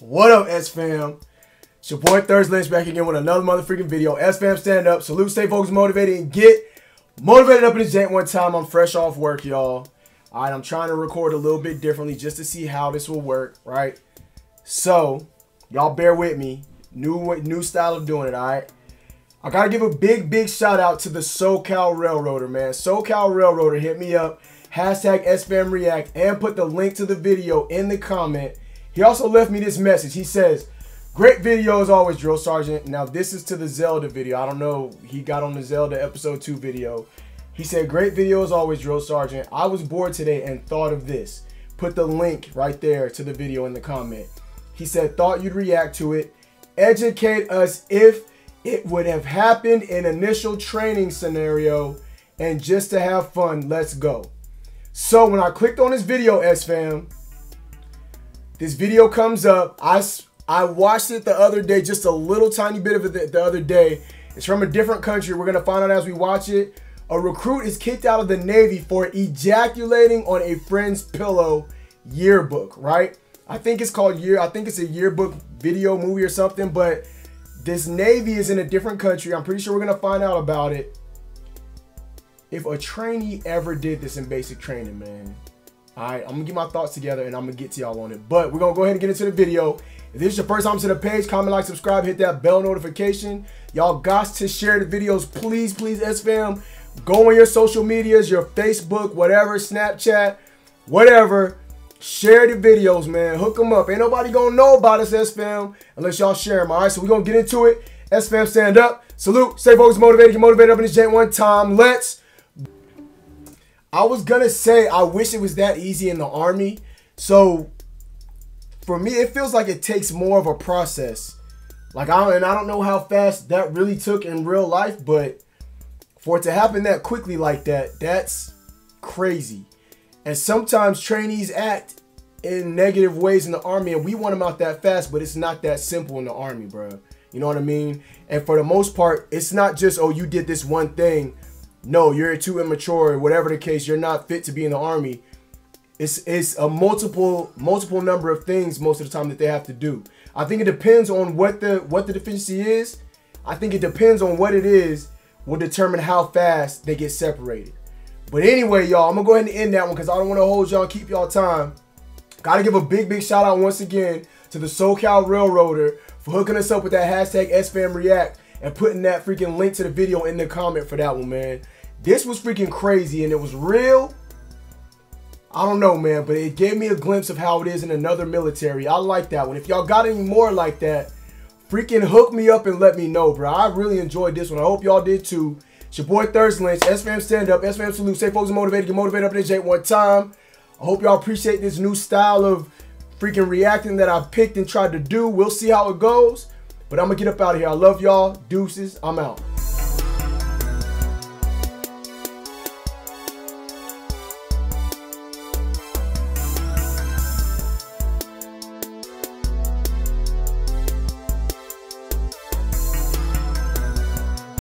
What up, SFAM? It's your boy Thirds Lynch back again with another motherfucking video. SFAM, stand up, salute, stay focused, motivated, and get motivated up in the jank one time. I'm fresh off work, y'all. All right, I'm trying to record a little bit differently just to see how this will work, right? So, y'all bear with me. New style of doing it, all right? I gotta give a big shout out to the SoCal Railroader, man. SoCal Railroader, hit me up, hashtag SFAM React, and put the link to the video in the comment. He also left me this message. He says, "Great video as always, Drill Sergeant." Now, this is to the Zelda video. I don't know. He got on the Zelda episode 2 video. He said, "Great video as always, Drill Sergeant. I was bored today and thought of this." Put the link right there to the video in the comment. He said, "Thought you'd react to it. Educate us if it would have happened in initial training scenario and just to have fun. Let's go." So when I clicked on this video, SFAM, this video comes up. I watched it the other day, just a little tiny bit of it the other day. It's from a different country. We're gonna find out as we watch it. A recruit is kicked out of the Navy for ejaculating on a friend's pillow yearbook, right? I think it's called a yearbook video movie or something, but this Navy is in a different country. I'm pretty sure we're gonna find out about it. If a trainee ever did this in basic training, man. All right, I'm gonna get my thoughts together and I'm gonna get to y'all on it. But we're gonna go ahead and get into the video. If this is your first time to the page, comment, like, subscribe, hit that bell notification. Y'all got to share the videos, please, please, SFAM. Go on your social medias, your Facebook, whatever, Snapchat, whatever. Share the videos, man. Hook them up. Ain't nobody gonna know about us, SFAM, unless y'all share them. All right, so we're gonna get into it. SFAM, stand up, salute, stay focused, motivated, get motivated up in this jank one time. Let's. I was gonna say I wish it was that easy in the Army. So for me, it feels like it takes more of a process. Like I don't know how fast that really took in real life, but for it to happen that quickly like that, that's crazy. And sometimes trainees act in negative ways in the Army, and we want them out that fast, but it's not that simple in the Army, bro. You know what I mean? And for the most part, it's not just, oh, you did this one thing. No, you're too immature, or whatever the case, you're not fit to be in the Army. It's a multiple number of things most of the time that they have to do. I think it depends on what the deficiency is. I think it depends on what it is will determine how fast they get separated. But anyway, y'all, I'm gonna go ahead and end that one because I don't want to hold y'all, keep y'all time. Gotta give a big shout out once again to the SoCal Railroader for hooking us up with that hashtag SFAM React and putting that freaking link to the video in the comment for that one, man. This was freaking crazy and it was real. I don't know, man, but it gave me a glimpse of how it is in another military. I like that one. If y'all got any more like that, freaking hook me up and let me know, bro. I really enjoyed this one. I hope y'all did too. It's your boy Thirds Lynch. SFAM stand up. SFAM salute. Stay focused and motivated. Get motivated up in this jank one time. I hope y'all appreciate this new style of freaking reacting that I picked and tried to do. We'll see how it goes. But I'm going to get up out of here. I love y'all. Deuces. I'm out.